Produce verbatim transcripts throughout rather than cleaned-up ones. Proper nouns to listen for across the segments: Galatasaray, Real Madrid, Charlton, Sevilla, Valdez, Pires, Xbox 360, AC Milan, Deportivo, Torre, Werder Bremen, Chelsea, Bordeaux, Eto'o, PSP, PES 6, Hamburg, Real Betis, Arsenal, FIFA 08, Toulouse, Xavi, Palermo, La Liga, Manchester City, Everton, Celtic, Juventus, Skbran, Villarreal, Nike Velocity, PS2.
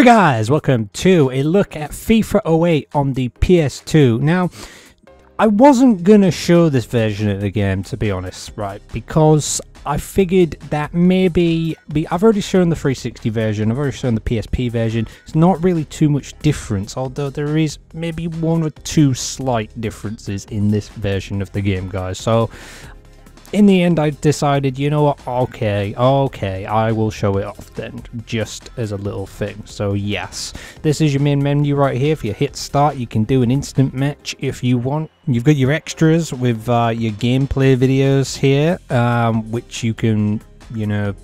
Hi guys, welcome to a look at FIFA oh eight on the P S two. Now, I wasn't going to show this version of the game, to be honest, right, because I figured that maybe, be, I've already shown the three sixty version, I've already shown the P S P version, it's not really too much difference, although there is maybe one or two slight differences in this version of the game, guys. So, in the end, I decided, you know what, okay, okay, I will show it off then, just as a little thing. So yes, this is your main menu right here. If you hit start, you can do an instant match if you want. You've got your extras with uh, your gameplay videos here, um, which you can, you know,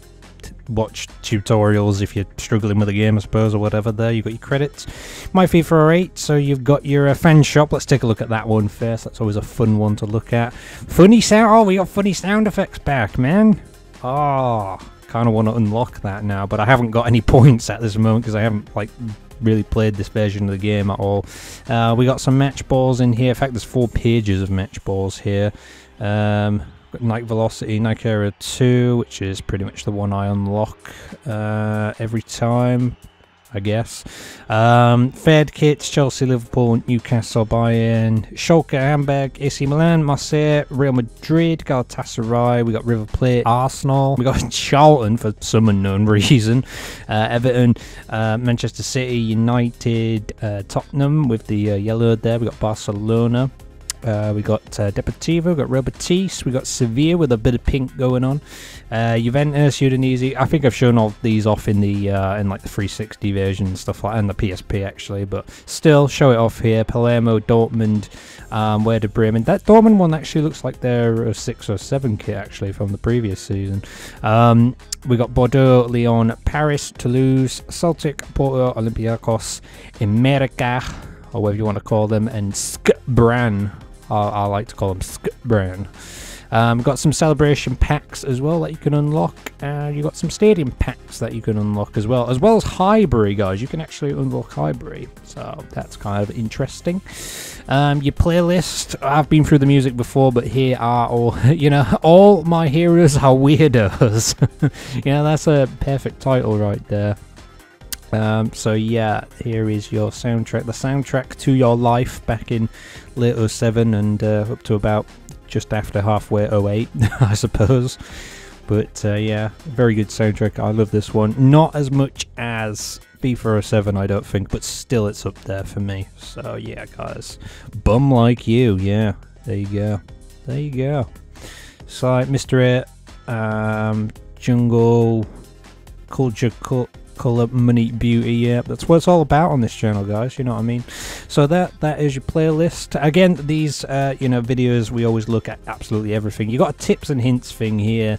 watch tutorials if you're struggling with a game, I suppose, or whatever. There you've got your credits, my FIFA oh eight, so you've got your uh, fan shop. Let's take a look at that one first. That's always a fun one to look at. Funny sound. Oh, we got funny sound effects back, man. Oh, kind of want to unlock that now, but I haven't got any points at this moment because I haven't like really played this version of the game at all. Uh, we got some match balls in here. In fact, there's four pages of match balls here. um Nike Velocity, Nike Era Two, which is pretty much the one I unlock uh, every time, I guess. Um, Fed kits, Chelsea, Liverpool, Newcastle, Bayern, Schalke, Hamburg, A C Milan, Marseille, Real Madrid, Galatasaray, we got River Plate, Arsenal, we got Charlton for some unknown reason, uh, Everton, uh, Manchester City, United, uh, Tottenham with the uh, yellow there, we got Barcelona. Uh, we got uh, Deportivo, we got Real Betis, we got Sevilla with a bit of pink going on, uh, Juventus, Udinese. I think I've shown all these off in the uh, in like the three sixty version and stuff like, and the P S P actually, but still show it off here. Palermo, Dortmund, um, Werder Bremen. That Dortmund one actually looks like their six or seven kit actually from the previous season. Um, we got Bordeaux, Lyon, Paris, Toulouse, Celtic, Porto, Olympiacos, America, or whatever you want to call them, and Skbran. I, I like to call them Skbran. Um, got some celebration packs as well that you can unlock. Uh, you got some stadium packs that you can unlock as well, as well as Highbury, guys. You can actually unlock Highbury, so that's kind of interesting. Um, your playlist. I've been through the music before, but here are all you know. All my heroes are weirdos. Yeah, that's a perfect title right there. Um, so yeah, here is your soundtrack, the soundtrack to your life back in late oh seven and uh, up to about just after halfway oh eight, I suppose. But uh, yeah, very good soundtrack. I love this one. Not as much as FIFA oh seven, I don't think, but still it's up there for me. So yeah, guys, bum like you. Yeah, there you go. There you go. So Mister It, um, Jungle, Culture Cut. Colour, money, beauty. Yeah, that's what it's all about on this channel, guys, you know what I mean. So that that is your playlist. Again, these uh you know videos, we always look at absolutely everything. You got a tips and hints thing here.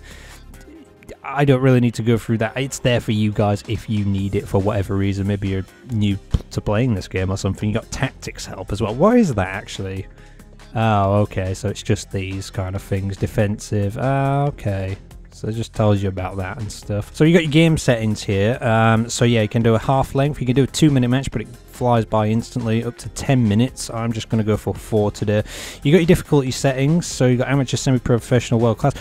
I don't really need to go through that. It's there for you guys if you need it for whatever reason. Maybe you're new to playing this game or something. You got tactics help as well. What is that actually? Oh, okay, so it's just these kind of things. Defensive. Uh, okay, so it just tells you about that and stuff. So you got your game settings here. Um, so yeah, you can do a half length. You can do a two minute match, but it flies by instantly, up to ten minutes. I'm just going to go for four today. You got your difficulty settings. So you got amateur, semi-professional, world class.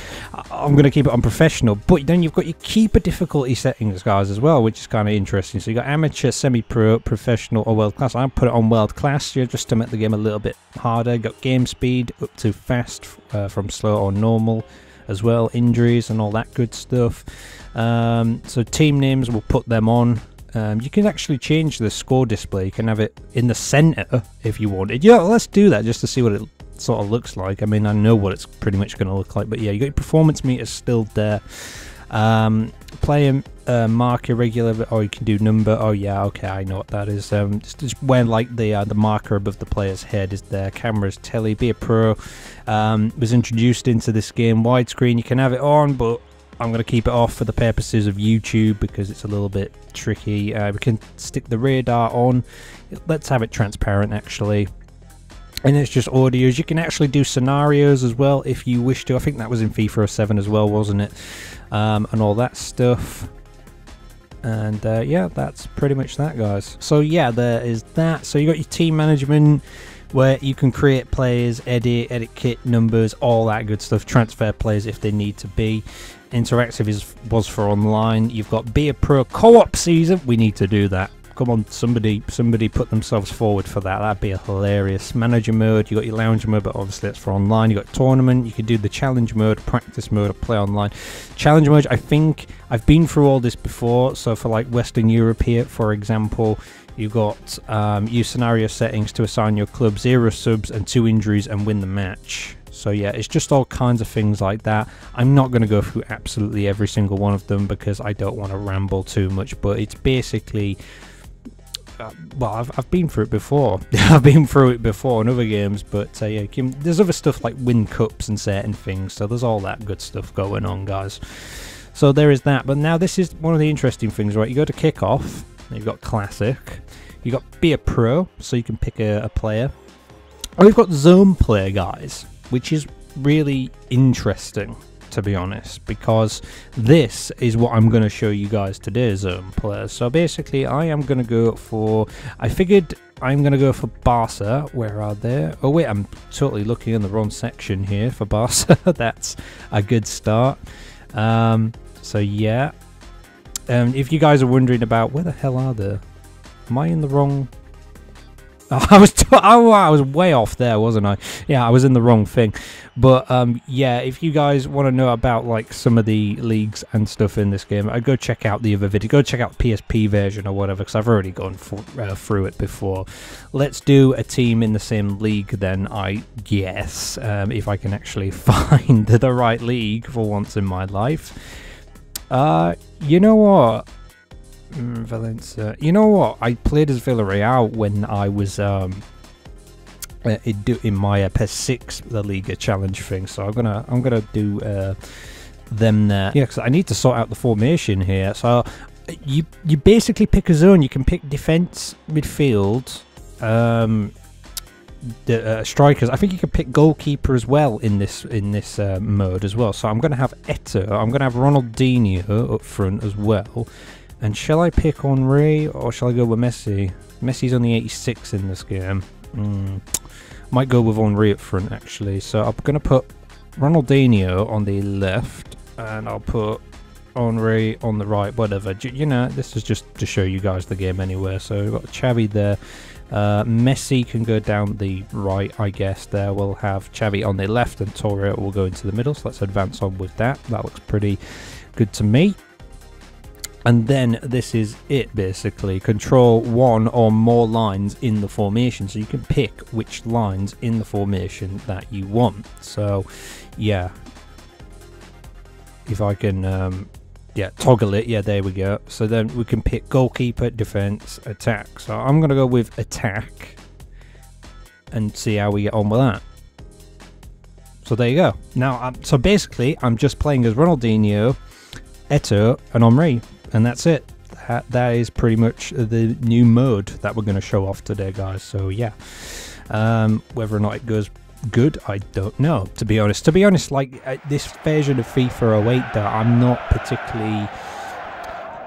I'm going to keep it on professional, but then you've got your keeper difficulty settings, guys, as well, which is kind of interesting. So you got amateur, semi-pro, professional, or world class. I put it on world class, you just to make the game a little bit harder. You got game speed up to fast uh, from slow or normal. As well, injuries and all that good stuff. Um, so team names, we'll put them on. Um, you can actually change the score display. You can have it in the center if you wanted. Yeah, let's do that just to see what it sort of looks like. I mean, I know what it's pretty much going to look like, but yeah, you got your performance meters still there. Um, player uh, marker regular, or you can do number. Oh yeah, okay, I know what that is. Um, just, just when like the uh, the marker above the player's head is there. Cameras, telly, be a pro. Um, was introduced into this game widescreen. You can have it on, but I'm gonna keep it off for the purposes of YouTube because it's a little bit tricky. Uh, we can stick the radar on. Let's have it transparent actually. And it's just audios. You can actually do scenarios as well if you wish to. I think that was in FIFA oh seven as well, wasn't it? Um, and all that stuff. And uh, yeah, that's pretty much that, guys. So yeah, there is that. So you got your team management, where you can create players, edit, edit kit, numbers, all that good stuff. Transfer players if they need to be. Interactive is was for online. You've got Be a Pro co-op season. We need to do that. Come on, somebody somebody put themselves forward for that. That'd be a hilarious manager mode. You got your lounge mode, but obviously that's for online. You got tournament. You could do the challenge mode, practice mode, or play online. Challenge mode, I think I've been through all this before. So for like Western Europe here, for example, you got um, use scenario settings to assign your club zero subs and two injuries and win the match. So yeah, it's just all kinds of things like that. I'm not going to go through absolutely every single one of them because I don't want to ramble too much, but it's basically... Uh, well, I've, I've been through it before. I've been through it before in other games, but uh, yeah, there's other stuff like win cups and certain things, so there's all that good stuff going on, guys. So there is that. But now this is one of the interesting things, right? You go to kickoff, you've got classic, you've got be a pro, so you can pick a, a player. Oh, you've got zone player, guys, which is really interesting, to be honest, because this is what I'm going to show you guys today as zone players. So basically I am going to go for, I figured I'm going to go for Barca. Where are they? Oh wait, I'm totally looking in the wrong section here for Barca. That's a good start. Um, so yeah, um, if you guys are wondering about where the hell are they, am I in the wrong... I was t oh, I was way off there, wasn't I? Yeah, I was in the wrong thing. But um, yeah, if you guys want to know about like some of the leagues and stuff in this game, I'd go check out the other video. Go check out the P S P version or whatever, because I've already gone for, uh, through it before. Let's do a team in the same league then, I guess, um, if I can actually find the right league for once in my life. Uh, you know what? Valencia. You know what? I played as Villarreal when I was um, in my uh, P E S six, the Liga Challenge thing. So I'm gonna I'm gonna do uh, them there. Yeah, because I need to sort out the formation here. So you you basically pick a zone. You can pick defense, midfield, um, the uh, strikers. I think you can pick goalkeeper as well in this in this uh, mode as well. So I'm gonna have Eto'o. I'm gonna have Ronaldinho up front as well. And shall I pick Henry or shall I go with Messi? Messi's only eighty-six in this game. Mm. Might go with Henry up front, actually. So I'm going to put Ronaldinho on the left and I'll put Henry on the right, whatever. You know, this is just to show you guys the game anywhere. So we've got Xavi there. Uh, Messi can go down the right, I guess, there. We'll have Xavi on the left and Torre will go into the middle. So let's advance on with that. That looks pretty good to me. And then this is it, basically. Control one or more lines in the formation. So you can pick which lines in the formation that you want. So, yeah. If I can, um, yeah, toggle it. Yeah, there we go. So then we can pick goalkeeper, defense, attack. So I'm going to go with attack and see how we get on with that. So there you go. Now, I'm, so basically, I'm just playing as Ronaldinho, Eto'o, and Henry. And that's it. That, that is pretty much the new mode that we're going to show off today, guys. So yeah, um, whether or not it goes good, I don't know. To be honest, to be honest, like uh, this version of FIFA oh eight, though, I'm not particularly.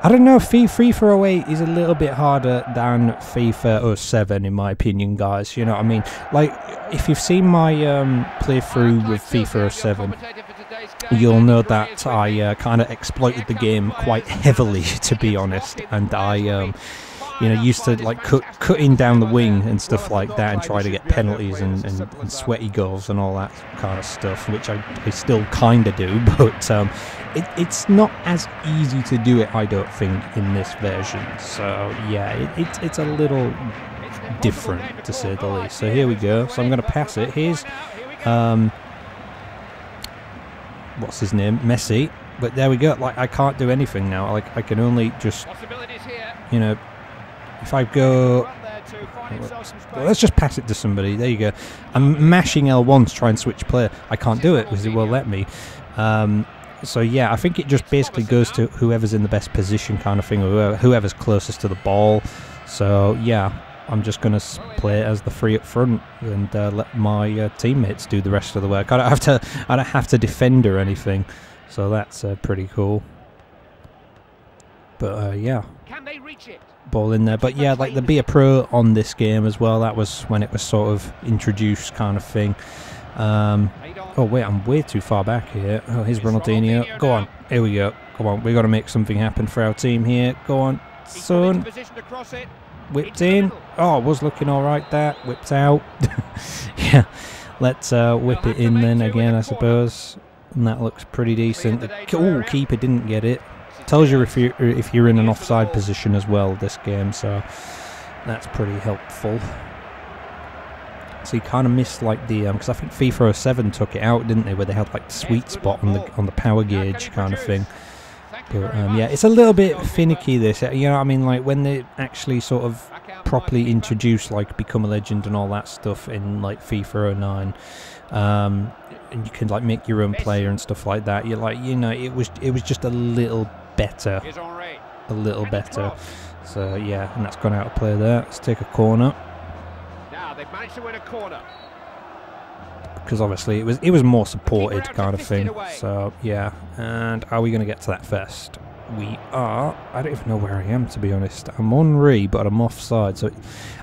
I don't know. FIFA oh eight is a little bit harder than FIFA oh seven, in my opinion, guys. You know what I mean? Like, if you've seen my um, playthrough with FIFA oh seven. You'll know that I uh, kind of exploited the game quite heavily, to be honest, and I, um, you know, used to like cut, cutting down the wing and stuff like that, and try to get penalties and, and, and sweaty goals and all that kind of stuff, which I, I still kind of do, but um, it, it's not as easy to do it, I don't think, in this version. So yeah, it, it, it's a little different, to say the least. So here we go. So I'm going to pass it. Here's. Um, What's his name? Messi. But there we go. Like, I can't do anything now. Like, I can only just, you know, if I go, let's just pass it to somebody. There you go. I'm mashing L one to try and switch player. I can't do it because it won't let me. Um, so yeah, I think it just basically goes to whoever's in the best position kind of thing, or whoever's closest to the ball. So yeah, I'm just going to play as the three up front and uh, let my uh, teammates do the rest of the work. I don't have to. I don't have to defend or anything, so that's uh, pretty cool. But uh, yeah, can they reach it? Ball in there. But yeah, like the be a pro on this game as well. That was when it was sort of introduced, kind of thing. Um, oh wait, I'm way too far back here. Oh, here's Ronaldinho. Ronaldinho. Go on, here we go. Come on, we got to make something happen for our team here. Go on. Son. Whipped in. Oh, was looking all right there. Whipped out. Yeah. Let's uh, whip it in then again, I suppose. And that looks pretty decent. Oh, keeper didn't get it. Tells you if you're, if you're in an offside position as well this game, so that's pretty helpful. So you kind of missed like the, um, because I think FIFA oh seven took it out, didn't they, where they had like the sweet spot on the on the power gauge kind of thing. But um, yeah, it's a little bit finicky this, you know what I mean, like when they actually sort of properly introduce like Become a Legend and all that stuff in like FIFA oh nine, um, and you can like make your own player and stuff like that, you're like, you know, it was it was just a little better, a little better. So yeah, and that's gone out of play there. Let's take a corner. They've managed to win a corner. Because obviously it was it was more supported kind of thing. So yeah. And are we going to get to that first? We are. I don't even know where I am, to be honest. I'm on re, but I'm offside. So it,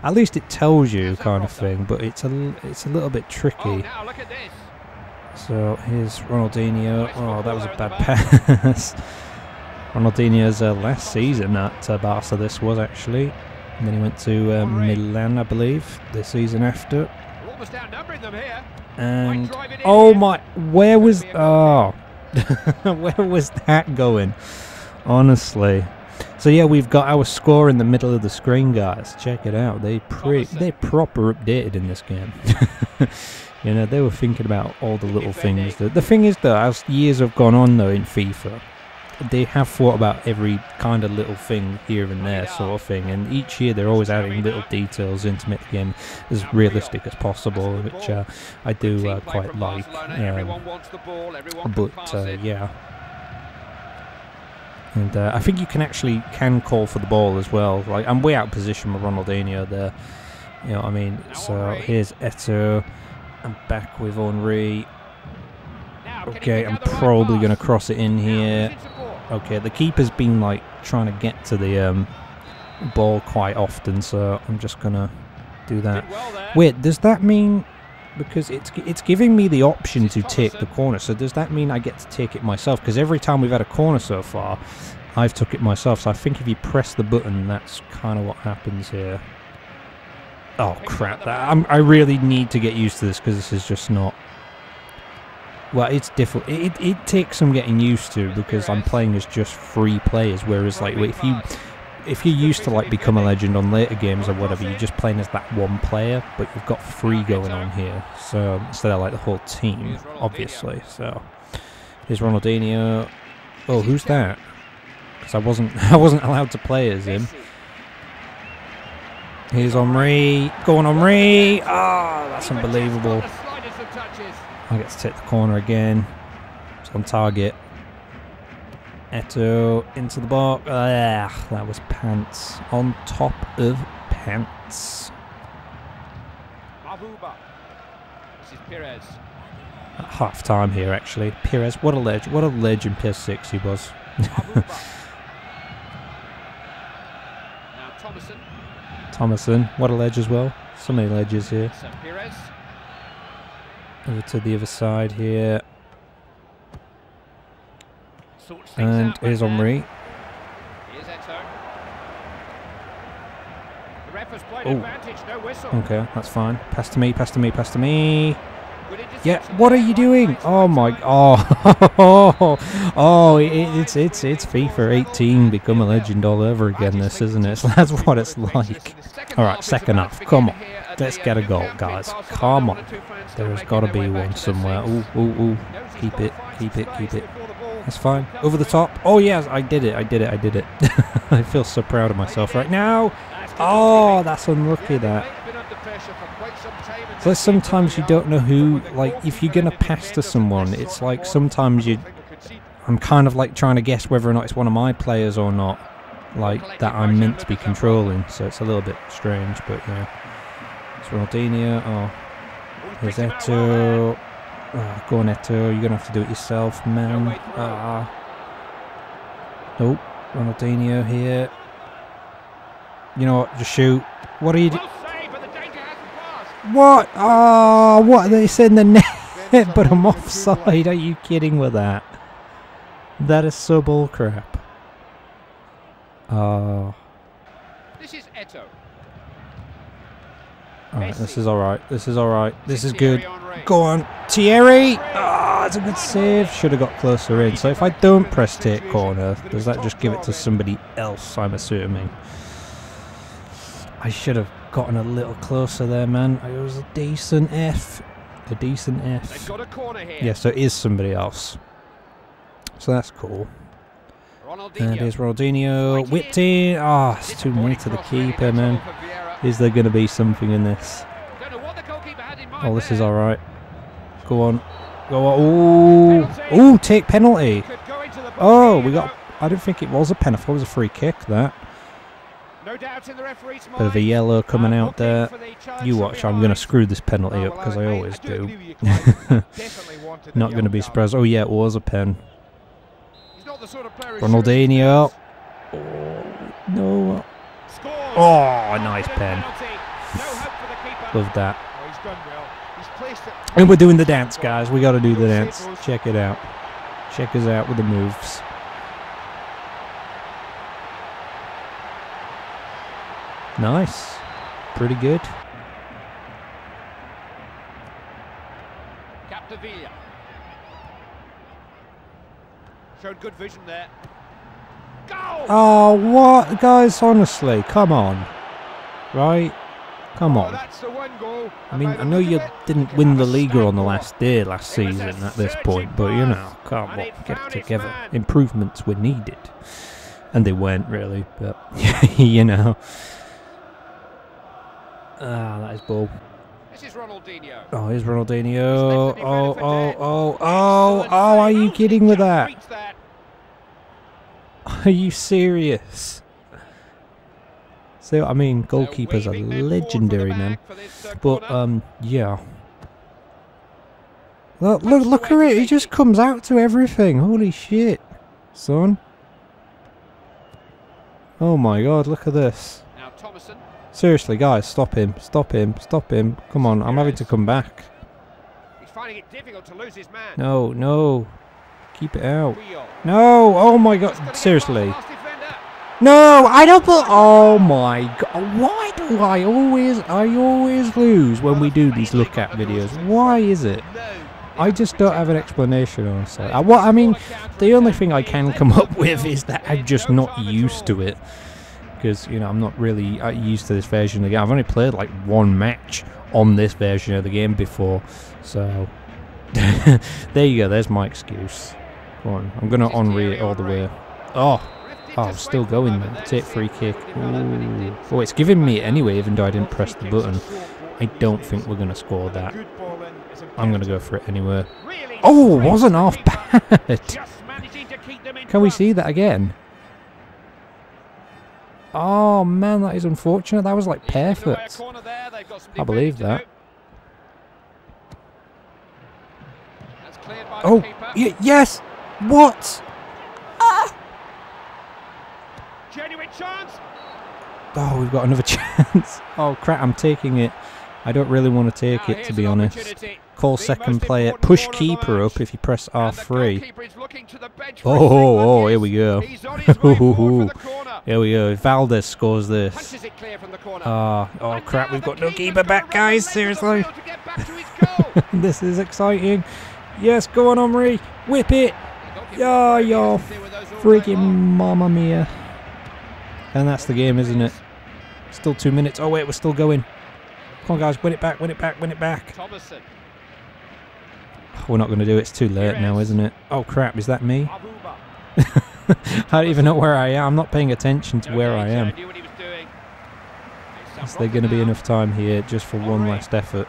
at least it tells you kind of thing. But it's a it's a little bit tricky. Oh, now look at this. So here's Ronaldinho. Oh, that was a bad pass. Ronaldinho's uh, last season at uh, Barca. This was actually. And then he went to uh, Milan, I believe, the season after. Almost outnumbering them here. And oh my, where was oh, where was that going? Honestly. So yeah, we've got our score in the middle of the screen, guys. Check it out. They pre, they proper updated in this game. You know, they were thinking about all the little things. That, the thing is, though, as years have gone on, though, in FIFA, they have thought about every kind of little thing here and there sort of thing, and each year they're always adding little details in to make the game as realistic as possible, which uh, I do uh, quite like. Um, but uh, yeah, and uh, I think you can actually can call for the ball as well. Like, I'm way out of position with Ronaldinho there, you know what I mean. So here's Eto'o, and back with Henry. Okay, I'm probably going to cross it in here. Okay, the keeper's been like trying to get to the um, ball quite often, so I'm just going to do that. Wait, does that mean, because it's it's giving me the option to take the corner, so does that mean I get to take it myself? Because every time we've had a corner so far, I've took it myself, so I think if you press the button, that's kind of what happens here. Oh, crap. That, I'm, I really need to get used to this, because this is just not... Well, it's difficult. It, it, it takes some getting used to, because I'm playing as just three players, whereas like if you if you're used to like Become a Legend on later games or whatever, you're just playing as that one player, but you've got three going on here, so instead of like the whole team, obviously. So here's Ronaldinho. Oh, who's that? Because I wasn't I wasn't allowed to play as him. Here's Henry. Go on, Henry. Ah, oh, that's unbelievable. I get to take the corner again. It's on target. Eto'o into the box. Ah, that was pants. On top of pants. This is Pires. At half time here, actually. Pires, what a legend. What a legend P S six he was. Now Thomason. Thomason, what a ledge as well. So many ledges here. Over to the other side here. And here's Henry. Here's Eto'o. The ref has played advantage, no whistle. Okay, that's fine. Pass to me, pass to me, pass to me. Yeah, what are you doing? Oh my, oh, oh, it, it's, it's, it's FIFA eighteen, Become a Legend all over again, this, isn't it? So that's what it's like. All right, second half, come on. Let's get a goal, guys. Come on. There's got to be one somewhere. Ooh, ooh, ooh. Keep it, keep it, keep it. That's fine. Over the top. Oh, yes, I did it, I did it, I did it. I feel so proud of myself right now. Oh, that's unlucky, that. So sometimes you don't know who, like, if you're going to pass to someone, it's like sometimes you... I'm kind of, like, trying to guess whether or not it's one of my players or not, like, that I'm meant to be controlling. So it's a little bit strange, but, yeah. It's Ronaldinho. Oh, here's Eto'o. Oh, go on, Eto'o. You're going to have to do it yourself, man. Ah. Nope. Oh, Ronaldinho here. You know what? Just shoot. What are you doing? What? Oh, what? It's in the net, but I'm offside. Are you kidding with that? That is so bull crap. Oh. Eto'o. Alright, this is alright. This is alright. This is good. Go on, Thierry! Ah, oh, it's a good save. Should have got closer in. So if I don't press take corner, does that just give it to somebody else, I'm assuming? I should have gotten a little closer there, man. It was a decent F. A decent F. Yeah, so it is somebody else. So that's cool. And here's Ronaldinho. Whipped in. Ah, oh, it's too near to the keeper, man. Is there going to be something in this? Oh, this is alright. Go on. Go on. Ooh. Ooh, take penalty. Oh, we got... I don't think it was a penalty. It was a free kick, that. Bit of a yellow coming out there. You watch. I'm going to screw this penalty up because I always do. Not going to be surprised. Oh, yeah, it was a pen. Ronaldinho. Oh, no. Oh, nice pen. Love that. And we're doing the dance, guys. We got to do the dance. Check it out. Check us out with the moves. Nice. Pretty good. Capdevilla. Showed good vision there. Go! Oh, what? Guys, honestly, come on. Right? Come on. I mean, I know you didn't win the Liga on the last day last season at this point, but, you know, come on, get it together. Improvements were needed. And they weren't, really, but, you know. Ah, that is ball. Oh, here's Ronaldinho. Oh, oh, oh, oh, oh, are you kidding with that? Are you serious? See what I mean? Goalkeepers are legendary, man. But, um, yeah. Look, look, look at it. He just comes out to everything. Holy shit, son. Oh my god, look at this. Seriously, guys, stop him. Stop him. Stop him. Come on, I'm having to come back. He's finding it difficult to lose his man. No, no. Keep it out. No! Oh my god. Seriously. No! I don't put... Oh my god. Why do I always... I always lose when we do these look at videos? Why is it? I just don't have an explanation, honestly. I, what, I mean, the only thing I can come up with is that I'm just not used to it. Because, you know, I'm not really used to this version of the game. I've only played like one match on this version of the game before. So... there you go. There's my excuse. On. I'm going to Henry it all the way. Oh, oh I'm still going there. Take free kick. Ooh. Oh, it's giving me it anyway, even though I didn't press the button. I don't think we're going to score that. I'm going to go for it anyway. Oh, wasn't half bad. Can we see that again? Oh, man, that is unfortunate. That was, like, perfect. I believe that. Oh, y yes! What? Ah! Genuine chance. Oh, we've got another chance. Oh, crap, I'm taking it. I don't really want to take now, it, to be honest. Call second player. Push keeper up if you press R three. Oh, oh, oh, here we go. Here we go. If Valdez scores this. Oh, oh, crap, we've got no keeper back, guys. Seriously. This is exciting. Yes, go on, Henry. Whip it. Yeah, oh, yo, freaking mamma mia. And that's the game, isn't it? Still two minutes. Oh, wait, we're still going. Come on, guys. Win it back, win it back, win it back. Oh, we're not going to do it. It's too late now, isn't it? Oh, crap. Is that me? I don't even know where I am. I'm not paying attention to where I am. Is there going to be enough time here just for one last effort?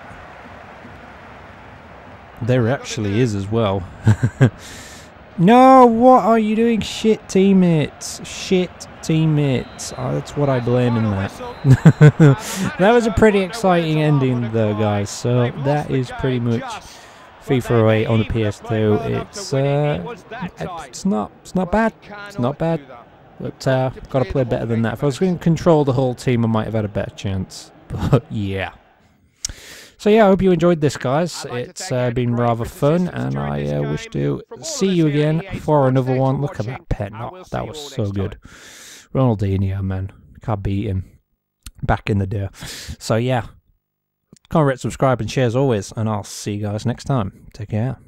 There actually is as well. No, what are you doing? Shit teammates. Shit teammates. Oh, that's what I blame in that. That was a pretty exciting ending though, guys. So that is pretty much FIFA oh eight on the P S two. It's uh, it's not it's not bad. It's not bad. But uh, got to play better than that. If I was going to control the whole team, I might have had a better chance. But yeah. So yeah, I hope you enjoyed this, guys. It's uh, been rather fun, and I uh, wish to see you again for another one. Look at that pen. Oh, that was so good. Ronaldinho, man. Can't beat him. back in the day. So yeah, comment, rate, subscribe and share as always, and I'll see you guys next time. Take care.